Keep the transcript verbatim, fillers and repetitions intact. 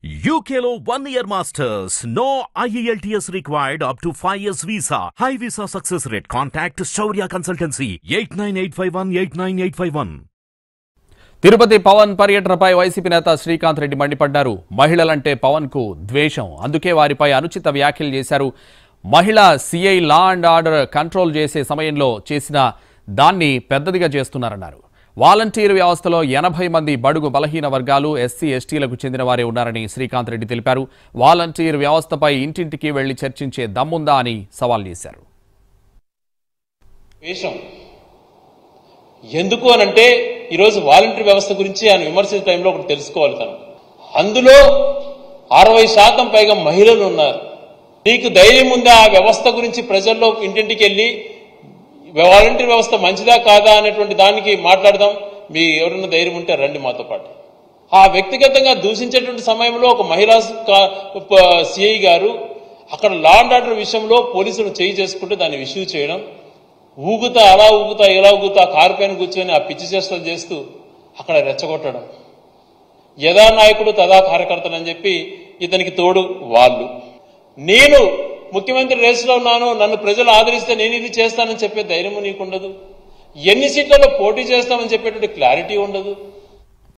U K one year masters. No I E L T S required up to five years visa. High visa success rate. Contact Shaurya Consultancy eight nine eight five one eight nine eight five one. Tirupati Pawan పర్యటనపై YCP నేత శ్రీకాంత్ రెడ్డి మండిపడ్డారు. మహిళలంటే పవన్కు ద్వేషం, అందుకే వారిపై అనుచిత వ్యాఖ్యలు చేశారు. మహిళా CI law and order control చేసే సమయంలో చేసిన దాన్ని పెద్దదిగా చేస్తున్నారన్నారు. వాలంటీర్ వ్యవస్థలో ఎనభై మంది బడుగు బలహీన వర్గాలు, ఎస్సీ ఎస్టీలకు చెందిన వారే ఉన్నారని శ్రీకాంత్ రెడ్డి తెలిపారు. వాలంటీర్ వ్యవస్థపై ఇంటింటికి వెళ్లి చర్చించే దమ్ముందా అని సవాల్ చేశారు. ఎందుకు అనంటే ఈరోజు వాలంటీర్ వ్యవస్థ గురించి ఆయన విమర్శించే టైంలో ఒకటి తెలుసుకోవాలి. తను అందులో అరవై శాతం పైగా మహిళలు ఉన్నారు. నీకు ధైర్యం ఉందా ఆ వ్యవస్థ గురించి ప్రజల్లో ఇంటింటికి వెళ్ళి వాలంటీర్ వ్యవస్థ మంచిదా కాదా అనేటువంటి దానికి మాట్లాడదాం, మీ ఎవరైనా ధైర్యం ఉంటే రండి మాతో పాటు. ఆ వ్యక్తిగతంగా దూషించేటువంటి సమయంలో ఒక మహిళా సిఐ గారు అక్కడ లా అండ్ ఆర్డర్ విషయంలో పోలీసులు చేయి చేసుకుంటే దాన్ని ఇష్యూ చేయడం, ఊగుతా అలా ఊగుతా ఇలా ఊగుతా కారు పైన కూర్చొని ఆ పిచ్చి చేష్టలు చేస్తూ అక్కడ రెచ్చగొట్టడం, యథా నాయకుడు తదా కార్యకర్తలు అని చెప్పి ఇతనికి తోడు వాళ్ళు. నేను ముఖ్యమంత్రి రేసులో ఉన్నాను, నన్ను ప్రజలు ఆదరిస్తే నేను ఇది చేస్తానని చెప్పే ధైర్యం నీకు ఉండదు. ఎన్ని సీట్లలో పోటీ చేస్తామని చెప్పేటువంటి క్లారిటీ ఉండదు.